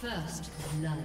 First blood.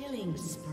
Killing spree.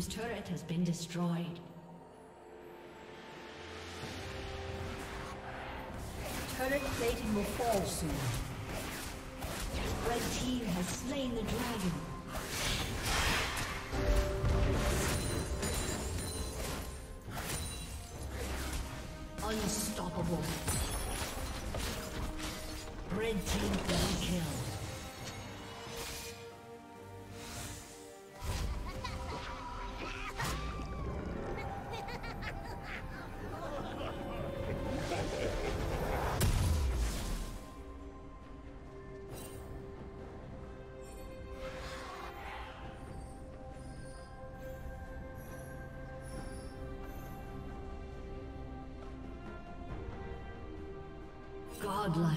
team's turret has been destroyed. Turret plating will fall soon. Red team has slain the dragon. Unstoppable. Red team double kill. Godlike.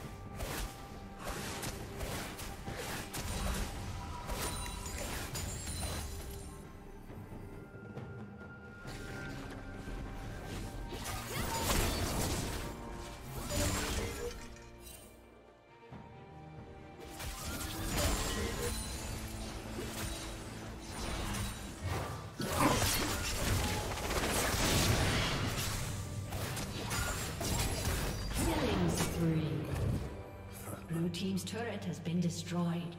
Team's turret has been destroyed.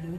Blue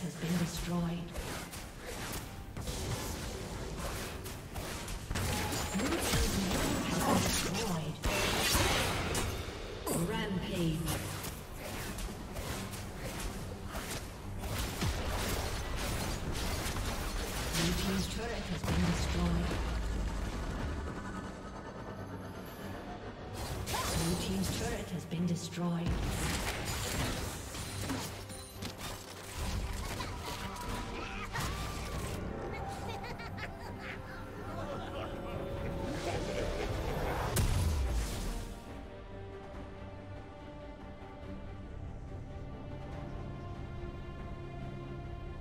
has been destroyed. Blue team's turret has been destroyed. Blue team's turret has been destroyed. Rampage. Blue team's turret has been destroyed. Blue team's turret has been destroyed.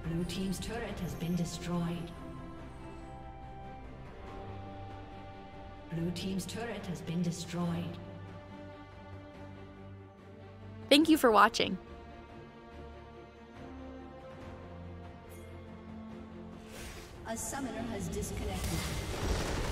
Blue team's turret has been destroyed. Blue team's turret has been destroyed. Thank you for watching. A summoner has disconnected.